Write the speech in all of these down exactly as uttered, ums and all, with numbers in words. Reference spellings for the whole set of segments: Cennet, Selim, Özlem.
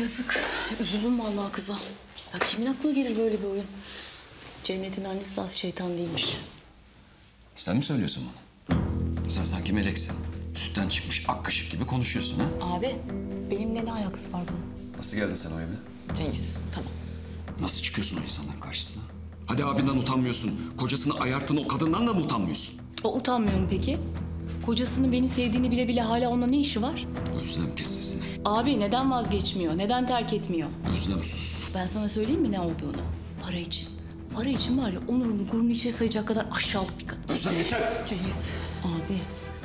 Yazık. Üzülüm vallahi kıza. Ya kimin aklına gelir böyle bir oyun? Cennet'in annesi de az şeytan değilmiş. Sen mi söylüyorsun bunu? Sen sanki meleksin. Sütten çıkmış ak kaşık gibi konuşuyorsun ha? Abi, benimle ne alakası var bunun? Nasıl geldin sen o evine? Cengiz, tamam. Nasıl çıkıyorsun o insanların karşısına? Hadi abinden utanmıyorsun. Kocasını ayarttığın o kadından da mı utanmıyorsun? O utanmıyor mu peki? Kocasının beni sevdiğini bile bile hala onunla ne işi var? Özlem, kes sesini. Abi neden vazgeçmiyor? Neden terk etmiyor? Özlem sus. Ben sana söyleyeyim mi ne olduğunu? Para için. Para için var ya onurunu gururunu içe sayacak kadar aşağılık bir kadın. Özlem yeter. Cengiz. Abi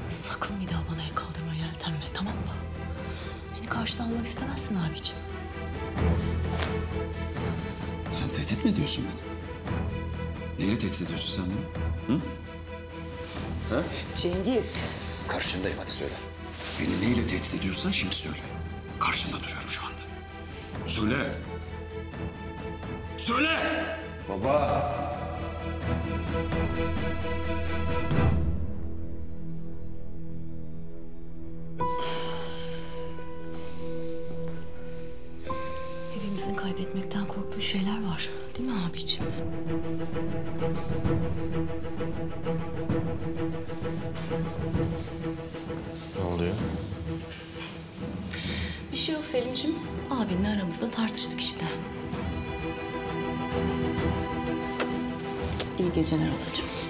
sakın bir daha bana el kaldırma, yeltenme, tamam mı? Beni karşıdan almak istemezsin abiciğim. Sen tehdit mi ediyorsun beni? Neyle tehdit ediyorsun sen beni? Hı? Ha? Cengiz. Karşındayım, hadi söyle. Beni neyle tehdit ediyorsan şimdi söyle. Karşında duruyorum şu anda. Söyle. Söyle! Baba. Evimizin kaybetmekten korktuğu şeyler var. Değil mi abiciğim? Ne oluyor? Bir şey yok Selim'ciğim. Abinle aramızda tartıştık işte. İyi geceler olacağım.